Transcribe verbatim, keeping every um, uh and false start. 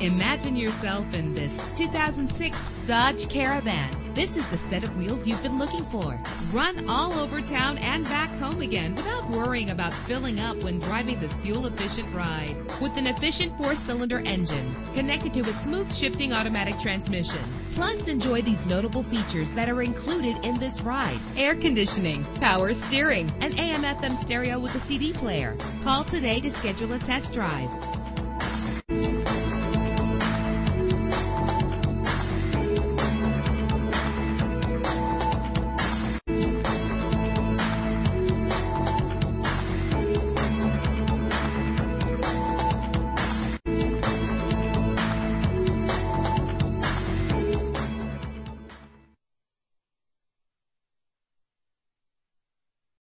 Imagine yourself in this two thousand six Dodge Caravan. This is the set of wheels you've been looking for. Run all over town and back home again without worrying about filling up when driving this fuel-efficient ride. With an efficient four-cylinder engine connected to a smooth shifting automatic transmission. Plus, enjoy these notable features that are included in this ride. Air conditioning, power steering, an A M F M stereo with a C D player. Call today to schedule a test drive.